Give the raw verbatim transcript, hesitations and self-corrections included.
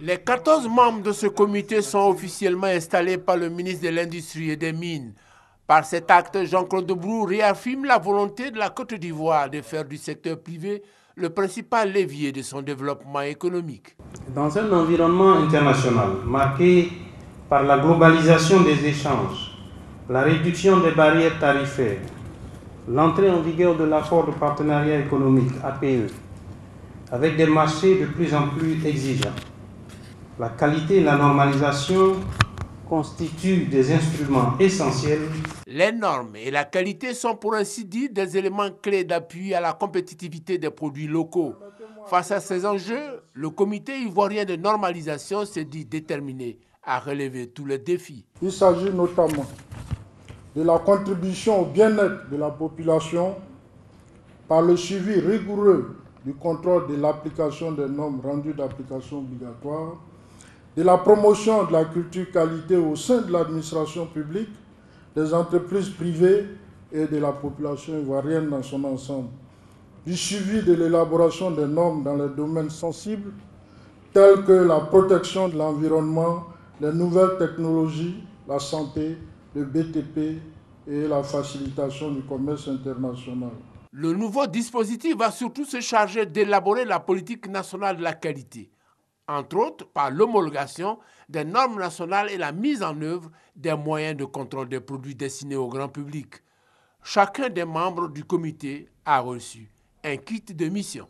Les quatorze membres de ce comité sont officiellement installés par le ministre de l'Industrie et des Mines. Par cet acte, Jean-Claude de Brou réaffirme la volonté de la Côte d'Ivoire de faire du secteur privé le principal levier de son développement économique. Dans un environnement international marqué par la globalisation des échanges, la réduction des barrières tarifaires, l'entrée en vigueur de l'accord de partenariat économique A P E, avec des marchés de plus en plus exigeants, la qualité et la normalisation constituent des instruments essentiels. Les normes et la qualité sont pour ainsi dire des éléments clés d'appui à la compétitivité des produits locaux. Face à ces enjeux, le Comité ivoirien de normalisation s'est dit déterminé à relever tous les défis. Il s'agit notamment de la contribution au bien-être de la population par le suivi rigoureux du contrôle de l'application des normes rendues d'application obligatoire, de la promotion de la culture qualité au sein de l'administration publique, des entreprises privées et de la population ivoirienne dans son ensemble, du suivi de l'élaboration des normes dans les domaines sensibles tels que la protection de l'environnement, les nouvelles technologies, la santé, le B T P et la facilitation du commerce international. Le nouveau dispositif va surtout se charger d'élaborer la politique nationale de la qualité, entre autres par l'homologation des normes nationales et la mise en œuvre des moyens de contrôle des produits destinés au grand public. Chacun des membres du comité a reçu un kit de mission.